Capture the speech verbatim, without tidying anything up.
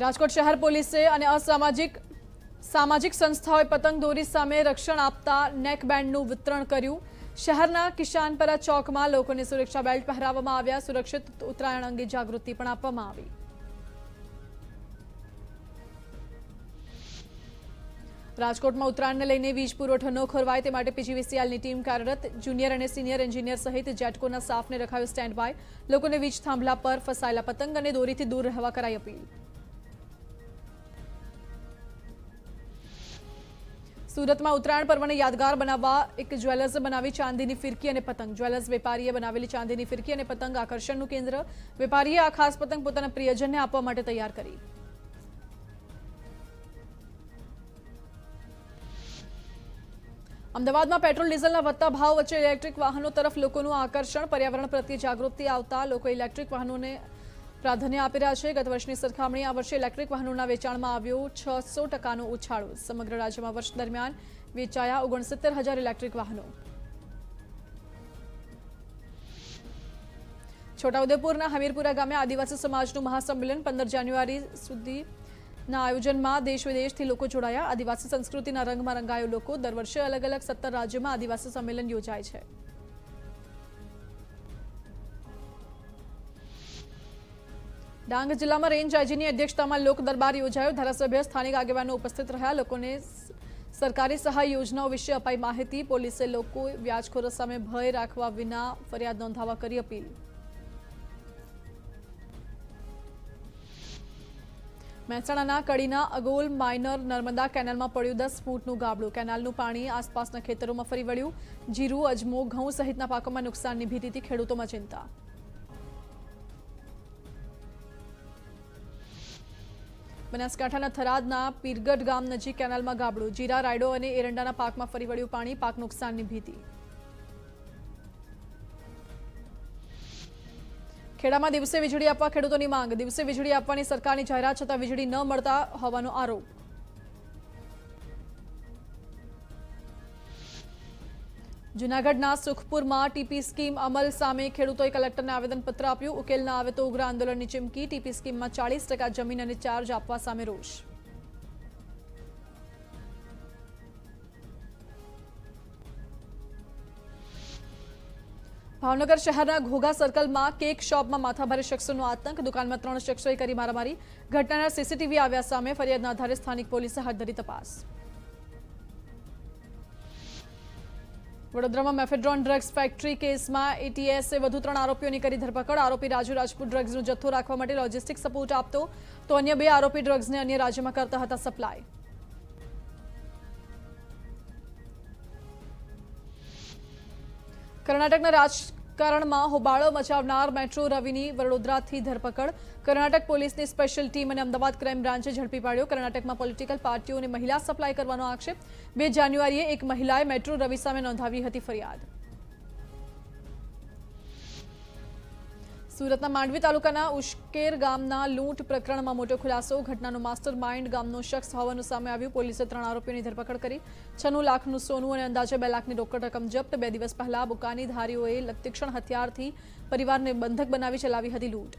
રાજકોટ શહેર પોલીસે અને અસામાજિક સામાજિક સંસ્થાઓએ પતંગ દોરી સામે રક્ષણ આપતા નેકબેન્ડનું વિતરણ કર્યું। શહેરના કિશાનપરા ચોકમાં લોકોને સુરક્ષા બેલ્ટ પહેરાવવામાં આવ્યા। સુરક્ષિત ઉત્તરાયણ અંગે જાગૃતિ પણ આપવામાં આવી। રાજકોટમાં ઉત્તરાયણને લઈને વીજ પુરવઠો ન ખોરવાય તે માટે પીજીવીસીએલની ટીમ કાર્યરત। જુનિયર અને સિનિયર એન્જિનિયર સહિત જેટકોના સ્ટાફને રખાયો સ્ટેન્ડ બાય। લોકોને વીજ થાંભલા પર ફસાયેલા પતંગ અને દોરીથી દૂર રહેવા કરાઈ અપીલ। सूरत में उत्तरायण पर्व ने यादगार बनावा एक ज्वेलर्स बनावी चांदी फिरकी और पतंग। ज्वेलर्स वेपारीए बनावेली चांदी फिरकी और पतंग आकर्षण केन्द्र। वेपारीए आ खास पतंग पोताना प्रियजन ने आपवा माटे तैयार करी। अमदावाद में पेट्रोल डीजलना वधता भाव वच्चे इलेक्ट्रिक वाहनों तरफ लोकोनुं आकर्षण। पर्यावरण प्रत्ये जागृति आवता लोको इलेक्ट्रिक वाहनोंने प्राधान्य आपी रह्या छे। गत वर्षनी सरखामणीए आ वर्षे इलेक्ट्रिक वाहनोना वेचाणमां आव्यो छह सौ टकानो उछाळो। समग्र राज्यमां वर्ष दरमियान वेचाया ઓગણસિત્તેર હજાર इलेक्ट्रिक वाहनों। छोटाउदेपुरना हमीरपुरा गामे आदिवासी समाजनुं महासंमेलन पंदर जान्युआरी सुधीना आयोजनमां देश विदेशथी लोको जोडाया। आदिवासी संस्कृतिना रंगमां रंगायो लोको। दर वर्षे अलग अलग સત્તર राज्योमां आदिवासी संमेलन योजाय छे। डांग जिला में रेंज आईजी की अध्यक्षता में लोक दरबार योजायो। धारासभ्य स्थानिक आगेवानो उपस्थित रहा। लोगों ने सरकारी सहाय योजनाओं विषे अपाई माहिती। पोलीसे लोको व्याजखोरो सामे भय राखवा विना फरियाद नोंधावा करी अपील। મહેસાણાના કડીના અગોલ માઇનર નર્મદા કેનાલમાં પડ્યું દસ ફૂટનું ગાબડું। કેનાલનું પાણી આસપાસના ખેતરોમાં ફરી વળ્યું। જીરું અજમો ઘઉં સહિતના પાકોમાં નુકસાનની ભીતિથી ખેડૂતોમાં ચિંતા। બનાસકાંઠાના થરાદના પીરગઢ ગામ નજીક કેનાલમાં ગાબડું। જીરા રાયડો અને એરંડાના પાકમાં ફરી વળ્યું પાણી। પાક નુકસાનની ભીતિ। ખેડામાં દિવસે વીજળી આપવા ખેડૂતોની માંગ। દિવસે વીજળી આપવાની સરકારની જાહેરાત છતાં વીજળી ન મળતા હોવાનો આરોપ। જૂનાગઢના સુખપુરમાં ટીપી સ્કીમ અમલ સામે ખેડૂતોએ કલેક્ટરને આવેદનપત્ર આપ્યું। ઉકેલ ન આવે તો ઉગ્ર આંદોલનની ચીમકી। ટીપી સ્કીમમાં ચાલીસ ટકા જમીન અને ચાર્જ આપવા સામે રોષ। ભાવનગર શહેરના ઘોઘા સર્કલમાં કેક શોપમાં માથાભારે શખ્સોનો આતંક। દુકાનમાં ત્રણ શખ્સોએ કરી મારામારી। ઘટનાના સીસીટીવી આવ્યા સામે। ફરિયાદના આધારે સ્થાનિક પોલીસે હાથ ધરી તપાસ। વડોદરામાં મેફેડ્રોન ડ્રગ્સ ફેક્ટરી કેસમાં એટીએસે વધુ ત્રણ આરોપીઓની કરી ધરપકડ। આરોપી રાજુ રાજપૂત ડ્રગ્સનો જથ્થો રાખવા માટે લોજિસ્ટિક સપોર્ટ આપતો તો અન્ય બે આરોપી ડ્રગ્સને અન્ય રાજ્યમાં કરતા હતા સપ્લાય। કર્ણાટકના રાજકારણમાં હોબાળો મચાવનાર મેટ્રો રવિની વડોદરાથી ધરપકડ। કર્ણાટક પોલીસની સ્પેશિયલ ટીમ અને અમદાવાદ ક્રાઇમ બ્રાન્ચે ઝડપી પાડ્યો। કર્ણાટકમાં પોલિટિકલ પાર્ટીઓને મહિલા સપ્લાય કરવાનો આક્ષેપ। બે જાન્યુઆરીએ એક મહિલાએ મેટ્રો રવિ સામે નોંધાવી હતી ફરિયાદ। સુરતના માંડવી તાલુકાના ઉશ્કેર ગામના લૂંટ પ્રકરણમાં મોટો ખુલાસો। ઘટનાનો માસ્ટર માઇન્ડ ગામનો શખ્સ હોવાનું સામે આવ્યું। પોલીસે ત્રણ આરોપીઓની ધરપકડ કરી। છન્નું લાખનું સોનું અને અંદાજે બે લાખની રોકડ રકમ જપ્ત। બે દિવસ પહેલા બુકાની ધારીઓએ તીક્ષ્ણ હથિયારથી પરિવારને બંધક બનાવી ચલાવી હતી લૂંટ।